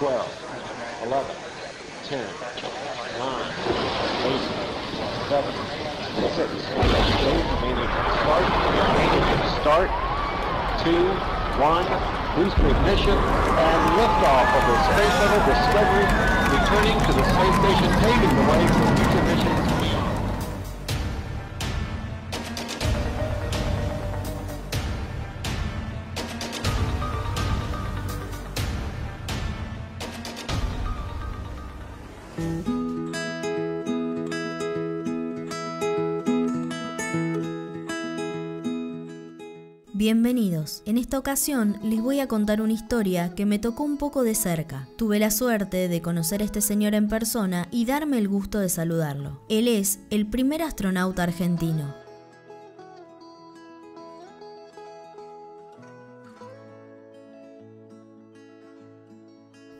12, 11, 10, 9, 8, 7, 6, 8, main start, 2, 1, boost ignition, and liftoff of the Space Shuttle Discovery, returning to the space station, paving the way for future missions. Bienvenidos. En esta ocasión les voy a contar una historia que me tocó un poco de cerca. Tuve la suerte de conocer a este señor en persona y darme el gusto de saludarlo. Él es el primer astronauta argentino.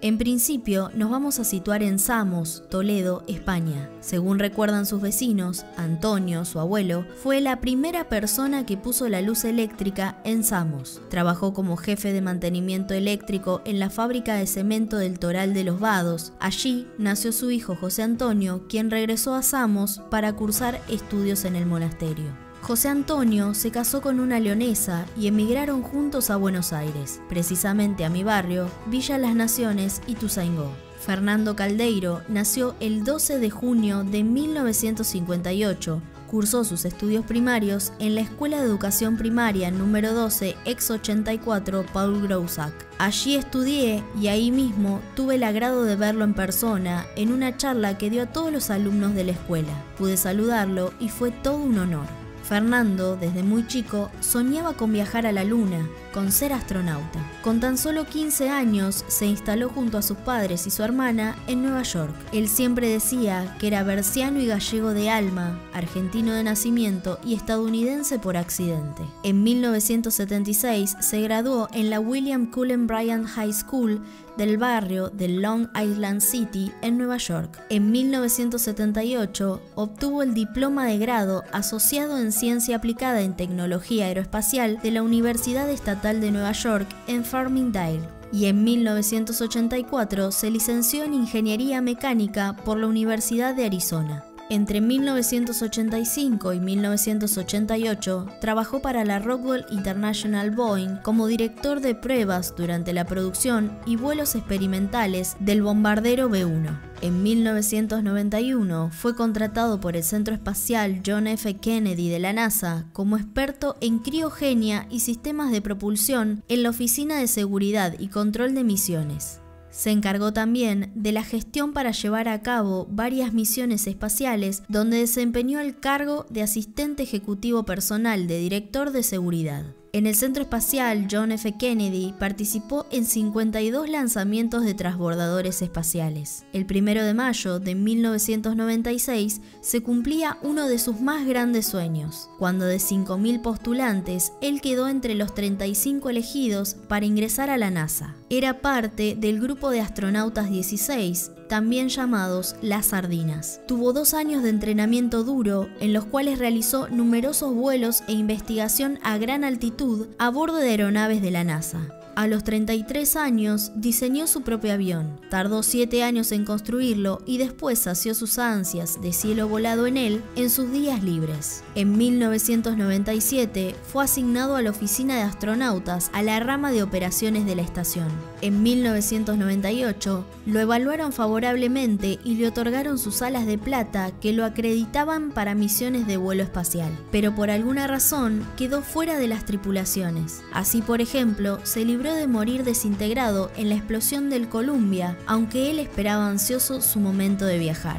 En principio, nos vamos a situar en Samos, Toledo, España. Según recuerdan sus vecinos, Antonio, su abuelo, fue la primera persona que puso la luz eléctrica en Samos. Trabajó como jefe de mantenimiento eléctrico en la fábrica de cemento del Toral de los Vados. Allí nació su hijo José Antonio, quien regresó a Samos para cursar estudios en el monasterio. José Antonio se casó con una leonesa y emigraron juntos a Buenos Aires, precisamente a mi barrio, Villa Las Naciones y Tusaingó. Fernando Caldeiro nació el 12 de junio de 1958, cursó sus estudios primarios en la Escuela de Educación Primaria número 12, ex 84, Paul Groussac. Allí estudié y ahí mismo tuve el agrado de verlo en persona en una charla que dio a todos los alumnos de la escuela. Pude saludarlo y fue todo un honor. Fernando, desde muy chico, soñaba con viajar a la Luna, con ser astronauta. Con tan solo 15 años, se instaló junto a sus padres y su hermana en Nueva York. Él siempre decía que era berciano y gallego de alma, argentino de nacimiento y estadounidense por accidente. En 1976 se graduó en la William Cullen Bryant High School del barrio de Long Island City en Nueva York. En 1978 obtuvo el diploma de grado asociado en Ciencia Aplicada en Tecnología Aeroespacial de la Universidad Estatal de Nueva York en Farmingdale. Y en 1984 se licenció en Ingeniería Mecánica por la Universidad de Arizona. Entre 1985 y 1988 trabajó para la Rockwell International Boeing como director de pruebas durante la producción y vuelos experimentales del bombardero B-1. En 1991 fue contratado por el Centro Espacial John F. Kennedy de la NASA como experto en criogenia y sistemas de propulsión en la Oficina de Seguridad y Control de Misiones. Se encargó también de la gestión para llevar a cabo varias misiones espaciales, donde desempeñó el cargo de asistente ejecutivo personal de director de seguridad. En el Centro Espacial John F. Kennedy participó en 52 lanzamientos de transbordadores espaciales. El 1 de mayo de 1996 se cumplía uno de sus más grandes sueños, cuando de 5.000 postulantes, él quedó entre los 35 elegidos para ingresar a la NASA. Era parte del grupo de astronautas 16, también llamados las sardinas. Tuvo 2 años de entrenamiento duro, en los cuales realizó numerosos vuelos e investigación a gran altitud a bordo de aeronaves de la NASA. A los 33 años diseñó su propio avión, tardó 7 años en construirlo y después sació sus ansias de cielo volado en él en sus días libres. En 1997 fue asignado a la oficina de astronautas a la rama de operaciones de la estación. En 1998 lo evaluaron favorablemente y le otorgaron sus alas de plata que lo acreditaban para misiones de vuelo espacial, pero por alguna razón quedó fuera de las tripulaciones. Así, por ejemplo, se libró de morir desintegrado en la explosión del Columbia, aunque él esperaba ansioso su momento de viajar.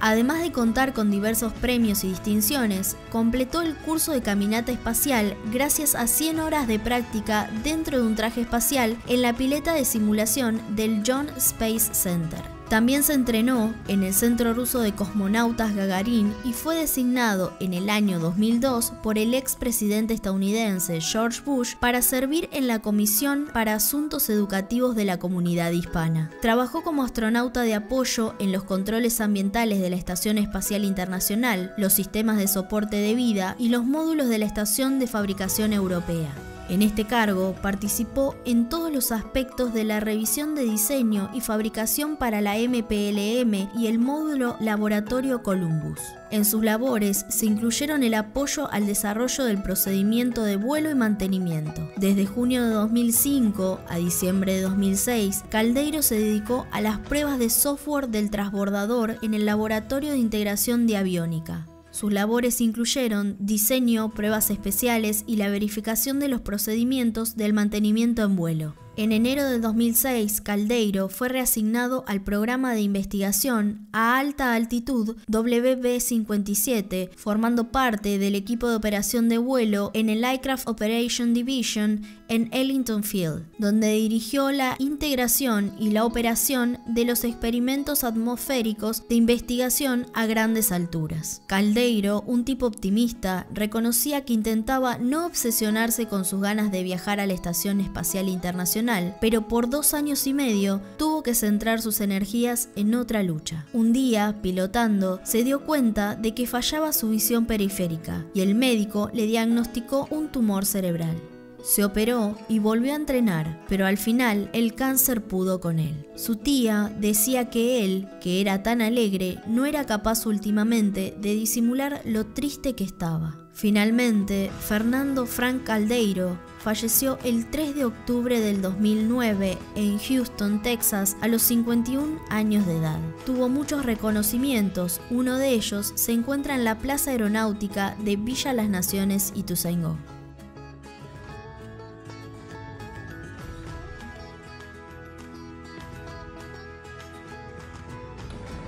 Además de contar con diversos premios y distinciones, completó el curso de caminata espacial gracias a 100 horas de práctica dentro de un traje espacial en la pileta de simulación del Johnson Space Center. También se entrenó en el Centro Ruso de Cosmonautas Gagarin y fue designado en el año 2002 por el expresidente estadounidense George Bush para servir en la Comisión para Asuntos Educativos de la Comunidad Hispana. Trabajó como astronauta de apoyo en los controles ambientales de la Estación Espacial Internacional, los sistemas de soporte de vida y los módulos de la Estación de Fabricación Europea. En este cargo participó en todos los aspectos de la revisión de diseño y fabricación para la MPLM y el módulo Laboratorio Columbus. En sus labores se incluyeron el apoyo al desarrollo del procedimiento de vuelo y mantenimiento. Desde junio de 2005 a diciembre de 2006, Caldeiro se dedicó a las pruebas de software del transbordador en el Laboratorio de Integración de Aviónica. Sus labores incluyeron diseño, pruebas especiales y la verificación de los procedimientos del mantenimiento en vuelo. En enero de 2006, Caldeiro fue reasignado al programa de investigación a alta altitud WB-57, formando parte del equipo de operación de vuelo en el Aircraft Operation Division en Ellington Field, donde dirigió la integración y la operación de los experimentos atmosféricos de investigación a grandes alturas. Caldeiro, un tipo optimista, reconocía que intentaba no obsesionarse con sus ganas de viajar a la Estación Espacial Internacional, pero por 2 años y medio tuvo que centrar sus energías en otra lucha. Un día, pilotando, se dio cuenta de que fallaba su visión periférica y el médico le diagnosticó un tumor cerebral. Se operó y volvió a entrenar, pero al final el cáncer pudo con él. Su tía decía que él, que era tan alegre, no era capaz últimamente de disimular lo triste que estaba. Finalmente, Fernando Frank Caldeiro falleció el 3 de octubre del 2009 en Houston, Texas, a los 51 años de edad. Tuvo muchos reconocimientos, uno de ellos se encuentra en la Plaza Aeronáutica de Villa Las Naciones, Ituzaingó.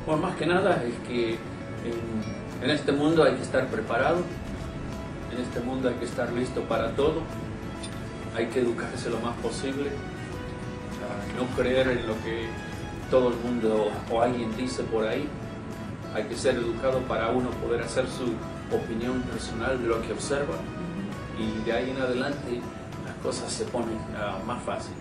Bueno, más que nada es que en este mundo hay que estar preparado. En este mundo hay que estar listo para todo, hay que educarse lo más posible, no creer en lo que todo el mundo o alguien dice por ahí, hay que ser educado para uno poder hacer su opinión personal de lo que observa y de ahí en adelante las cosas se ponen más fáciles.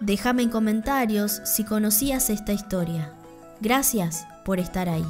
Déjame en comentarios si conocías esta historia. Gracias por estar ahí.